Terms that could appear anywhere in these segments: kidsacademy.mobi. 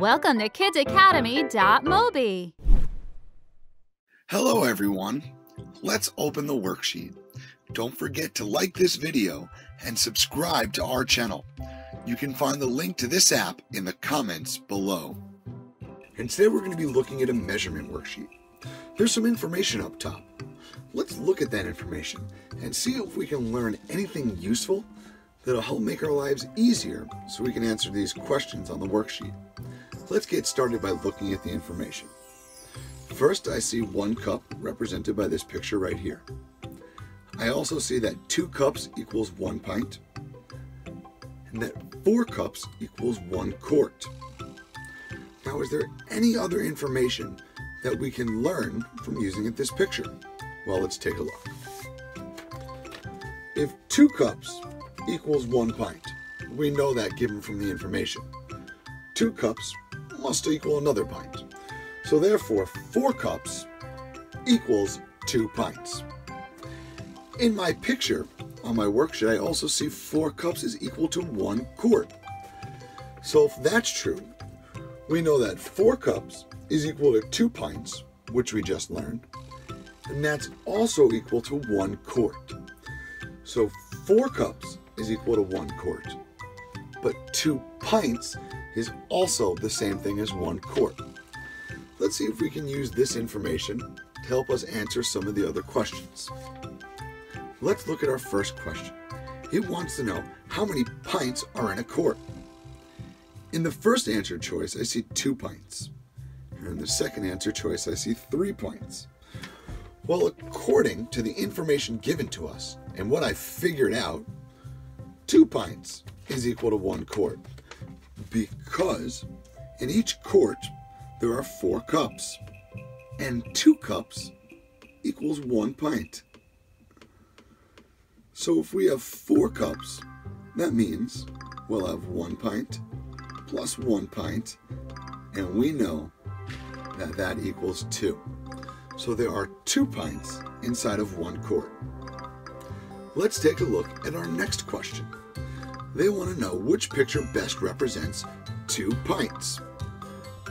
Welcome to kidsacademy.mobi. Hello everyone. Let's open the worksheet. Don't forget to like this video and subscribe to our channel. You can find the link to this app in the comments below. And today we're going to be looking at a measurement worksheet. There's some information up top. Let's look at that information and see if we can learn anything useful that'll help make our lives easier so we can answer these questions on the worksheet. Let's get started by looking at the information. First, I see one cup represented by this picture right here. I also see that 2 cups equals 1 pint, and that 4 cups equals 1 quart. Now, is there any other information that we can learn from using this picture? Well, let's take a look. If 2 cups equals 1 pint, we know that given from the information. 2 cups must equal another pint. So therefore, 4 cups equals 2 pints. In my picture on my worksheet, I also see 4 cups is equal to 1 quart. So if that's true, we know that 4 cups is equal to 2 pints, which we just learned, and that's also equal to 1 quart. So 4 cups is equal to 1 quart, but 2 pints is also the same thing as 1 quart. Let's see if we can use this information to help us answer some of the other questions. Let's look at our first question. It wants to know how many pints are in a quart. In the first answer choice, I see 2 pints. And in the second answer choice, I see 3 pints. Well, according to the information given to us and what I figured out, 2 pints is equal to 1 quart because in each quart, there are 4 cups, and 2 cups equals 1 pint. So if we have 4 cups, that means we'll have 1 pint plus 1 pint, and we know that that equals 2. So there are 2 pints inside of 1 quart. Let's take a look at our next question. They want to know which picture best represents 2 pints.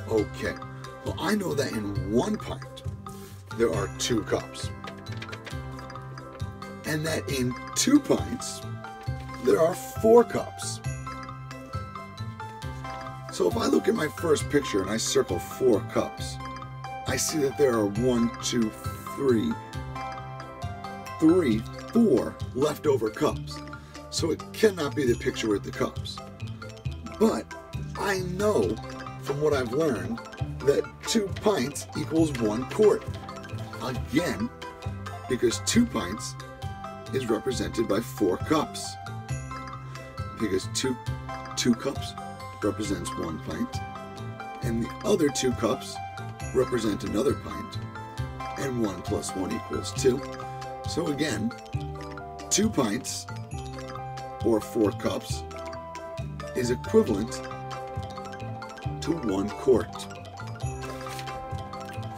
Okay, well, I know that in 1 pint, there are 2 cups. And that in 2 pints, there are 4 cups. So if I look at my first picture and I circle 4 cups, I see that there are 4 leftover cups. So it cannot be the picture with the cups. But I know from what I've learned that 2 pints equals 1 quart. Again, because 2 pints is represented by 4 cups. Because two cups represents 1 pint, and the other 2 cups represent another pint, and 1 plus 1 equals 2. So again, 2 pints or 4 cups is equivalent to 1 quart.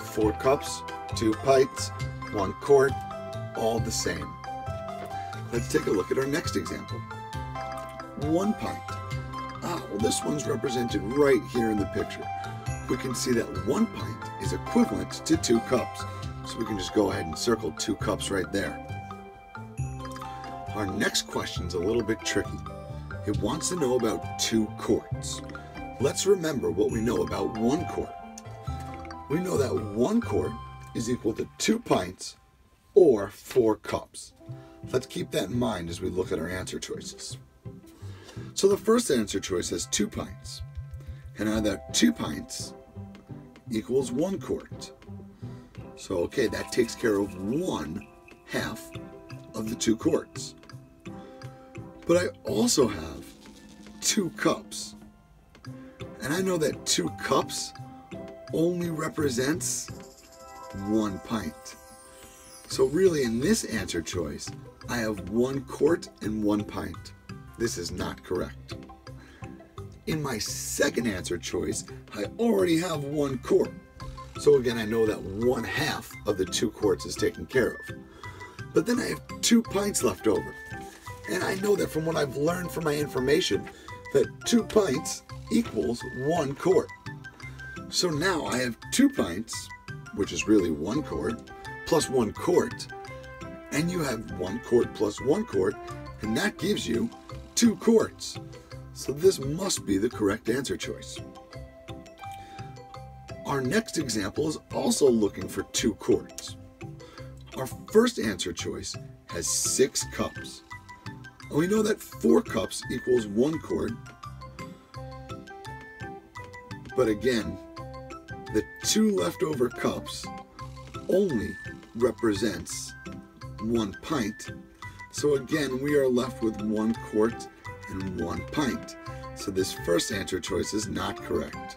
4 cups, 2 pints, 1 quart, all the same. Let's take a look at our next example. 1 pint. Well, this one's represented right here in the picture. We can see that 1 pint is equivalent to 2 cups. So we can just go ahead and circle 2 cups right there. Our next question's a little bit tricky. It wants to know about 2 quarts. Let's remember what we know about 1 quart. We know that 1 quart is equal to 2 pints or 4 cups. Let's keep that in mind as we look at our answer choices. So the first answer choice has 2 pints. And now that 2 pints equals 1 quart. So okay, that takes care of 1/2 of the 2 quarts. But I also have 2 cups. And I know that 2 cups only represents 1 pint. So really in this answer choice, I have 1 quart and 1 pint. This is not correct. In my second answer choice, I already have 1 quart. So again, I know that 1/2 of the 2 quarts is taken care of. But then I have 2 pints left over. And I know that from what I've learned from my information, that 2 pints equals 1 quart. So now I have 2 pints, which is really 1 quart, plus 1 quart, and you have 1 quart plus 1 quart, and that gives you 2 quarts. So this must be the correct answer choice. Our next example is also looking for 2 quarts. Our first answer choice has 6 cups. And we know that 4 cups equals 1 quart. But again, the 2 leftover cups only represents 1 pint. So again, we are left with 1 quart and 1 pint. So this first answer choice is not correct.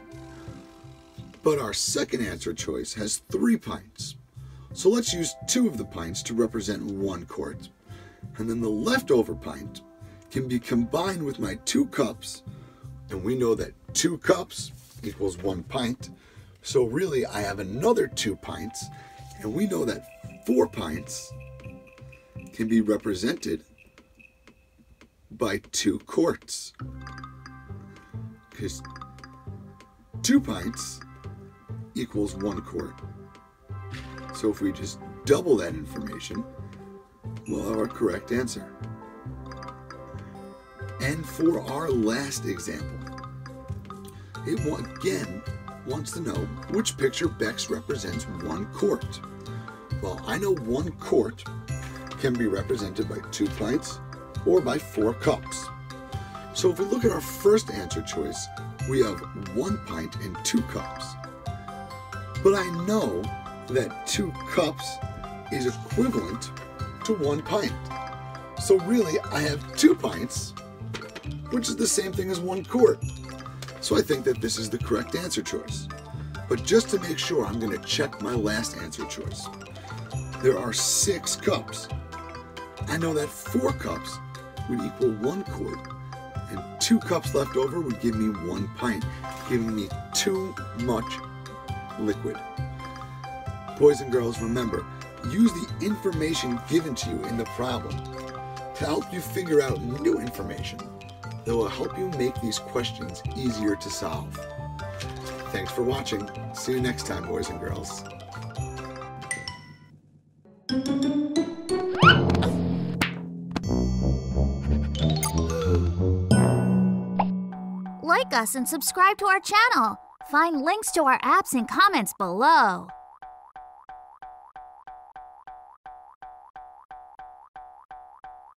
But our second answer choice has 3 pints. So let's use 2 of the pints to represent 1 quart. And then the leftover pint can be combined with my 2 cups. And we know that 2 cups equals 1 pint. So really I have another 2 pints. And we know that 4 pints can be represented by 2 quarts. Because 2 pints equals 1 quart. So if we just double that information, we'll have our correct answer. And for our last example, it again wants to know which picture best represents 1 quart. Well, I know 1 quart can be represented by 2 pints or by 4 cups. So if we look at our first answer choice, we have 1 pint and 2 cups. But I know that 2 cups is equivalent to 1 pint. So really, I have 2 pints, which is the same thing as 1 quart. So I think that this is the correct answer choice. But just to make sure, I'm going to check my last answer choice. There are 6 cups. I know that 4 cups would equal 1 quart, and 2 cups left over would give me 1 pint, giving me too much liquid. Boys and girls, remember, use the information given to you in the problem to help you figure out new information that will help you make these questions easier to solve. Thanks for watching. See you next time, boys and girls. Like us and subscribe to our channel. Find links to our apps and comments below.